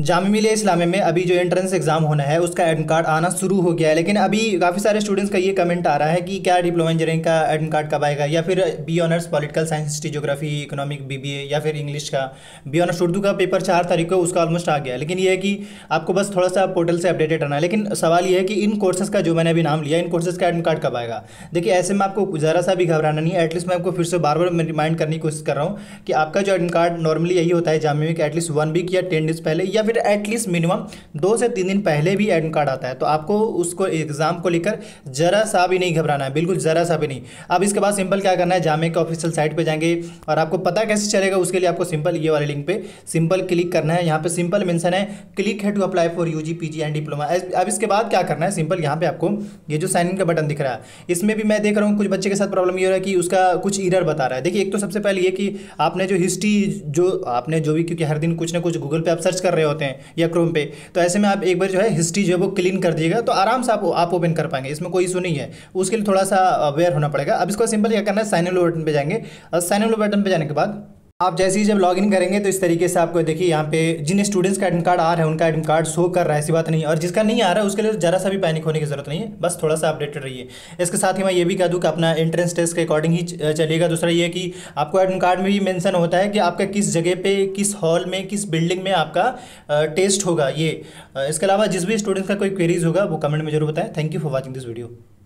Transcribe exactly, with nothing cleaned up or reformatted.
जामिया मिलिया इस्लामिया में अभी जो एंट्रेंस एग्ज़ाम होना है उसका एडमिट कार्ड आना शुरू हो गया है, लेकिन अभी काफ़ी सारे स्टूडेंट्स का ये कमेंट आ रहा है कि क्या डिप्लोमा इंजीनियरिंग का एडमिट कार्ड कब आएगा, या फिर B honours political science history geography economic BBA या फिर इंग्लिश का बी ऑनर्स उर्दू का पेपर चार तारीख को उसका ऑलमोस्ट आ गया। लेकिन ये है कि आपको बस थोड़ा सा पोर्टल से अपडेटेड रहना है। लेकिन सवाल ये है कि इन कोर्सेज़ का जो मैंने अभी नाम लिया, इन कोर्सेज़ का एडमिट कार्ड कब आएगा। देखिए, ऐसे में आपको ज़रा सा भी घबराना नहीं है। एटलीस्ट मैं आपको फिर से बार बार रिमाइंड करने की कोशिश कर रहा हूँ कि आपका जो एडमिट कार्ड नॉर्मली यही होता है जामिया के एटलीस्ट वन वीक या टेन डेज पहले या फिर एटलीस्ट मिनिमम दो से तीन दिन पहले भी एडमिट कार्ड आता है। तो आपको उसको एग्जाम को लेकर जरा सा भी नहीं घबराना है, बिल्कुल जरा सा भी नहीं। अब इसके बाद सिंपल क्या करना है, जामिया के ऑफिशियल साइट पे जाएंगे और आपको पता कैसे चलेगा उसके लिए आपको सिंपल ये वाले लिंक पे सिंपल क्लिक करना है। यहाँ पे सिंपल मेंशन है क्लिक है to apply for UG PG and diploma. अब इसके बाद क्या करना है, सिंपल यहाँ पे आपको ये जो साइन इन का बटन दिख रहा है, इसमें भी मैं देख रहा हूँ कुछ बच्चे के साथ प्रॉब्लम ये हो रहा है कि उसका कुछ एरर बता रहा है। देखिए, एक तो सबसे पहले ये कि आपने जो हिस्ट्री जो आपने जो भी, क्योंकि हर दिन कुछ ना कुछ गूगल पे आप सर्च कर रहे होते हैं या क्रोम पे, तो ऐसे में आप एक बार जो है हिस्ट्री जो है वो क्लीन कर दीजिएगा तो आराम से आप आप ओपन कर पाएंगे, इसमें कोई इशू नहीं है। उसके लिए थोड़ा सा अवेयर होना पड़ेगा। अब इसको सिंपल क्या करना है, साइन इन बटन पे जाएंगे और साइन इन बटन पे जाने के बाद आप जैसे ही जब लॉगिन करेंगे तो इस तरीके से आपको देखिए यहाँ पे जिन स्टूडेंट्स का एडमिट कार्ड आ रहा है उनका एडमिट कार्ड शो कर रहा है, ऐसी बात नहीं। और जिसका नहीं आ रहा है उसके लिए जरा सा भी पैनिक होने की जरूरत नहीं है, बस थोड़ा सा अपडेटेड रहिए। इसके साथ ही मैं ये भी कह दूँ कि अपना एंट्रेंस टेस्ट के अकॉर्डिंग ही चलिएगा। दूसरा ये कि आपको एडमिट कार्ड में भी मैंसन होता है कि आपका किस जगह पर, किस हॉल में, किस बिल्डिंग में आपका टेस्ट होगा। ये इसके अलावा जिस भी स्टूडेंट्स का कोई क्वेरीज होगा वो कमेंट में जरूर बताएं। Thank you for watching this video.